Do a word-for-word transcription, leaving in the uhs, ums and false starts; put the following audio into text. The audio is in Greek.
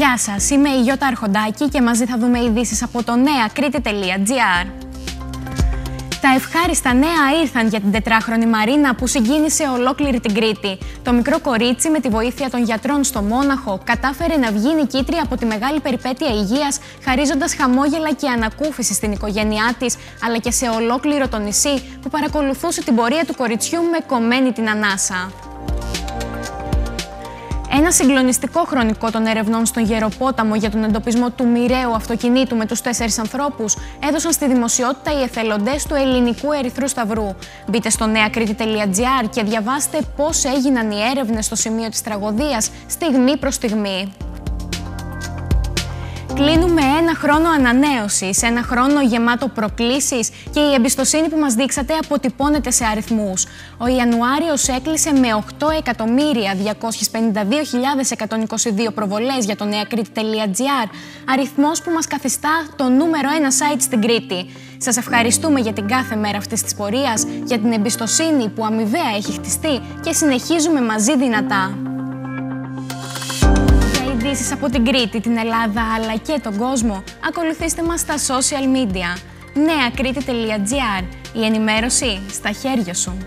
Γεια σας, είμαι η Γιώτα Αρχοντάκη και μαζί θα δούμε ειδήσεις από το νέα κρήτη τελεία τζι άρ. Τα ευχάριστα νέα ήρθαν για την τετράχρονη Μαρίνα που συγκίνησε ολόκληρη την Κρήτη. Το μικρό κορίτσι με τη βοήθεια των γιατρών στο Μόναχο κατάφερε να βγει νικήτρια από τη μεγάλη περιπέτεια υγείας, χαρίζοντας χαμόγελα και ανακούφιση στην οικογένειά της, αλλά και σε ολόκληρο το νησί που παρακολουθούσε την πορεία του κοριτσιού με κομμένη την ανάσα. Ένα συγκλονιστικό χρονικό των ερευνών στον Γεροπόταμο για τον εντοπισμό του μοιραίου αυτοκινήτου με τους τέσσερις ανθρώπους έδωσαν στη δημοσιότητα οι εθελοντές του Ελληνικού Ερυθρού Σταυρού. Μπείτε στο νέα κρήτη τελεία τζι άρ και διαβάστε πώς έγιναν οι έρευνες στο σημείο της τραγωδίας στιγμή προς στιγμή. Κλείνουμε ένα χρόνο ανανέωσης, ένα χρόνο γεμάτο προκλήσεις και η εμπιστοσύνη που μας δείξατε αποτυπώνεται σε αριθμούς. Ο Ιανουάριος έκλεισε με οκτώ εκατομμύρια διακόσιες πενήντα δύο χιλιάδες εκατόν είκοσι δύο προβολές για το νέα κρήτη τελεία τζι άρ, αριθμός που μας καθιστά το νούμερο ένα site στην Κρήτη. Σας ευχαριστούμε για την κάθε μέρα αυτής της πορείας, για την εμπιστοσύνη που αμοιβαία έχει χτιστεί και συνεχίζουμε μαζί δυνατά. Ειδήσεις από την Κρήτη, την Ελλάδα αλλά και τον κόσμο, ακολουθήστε μας στα social media. νέα κρήτη τελεία τζι άρ. Η ενημέρωση στα χέρια σου.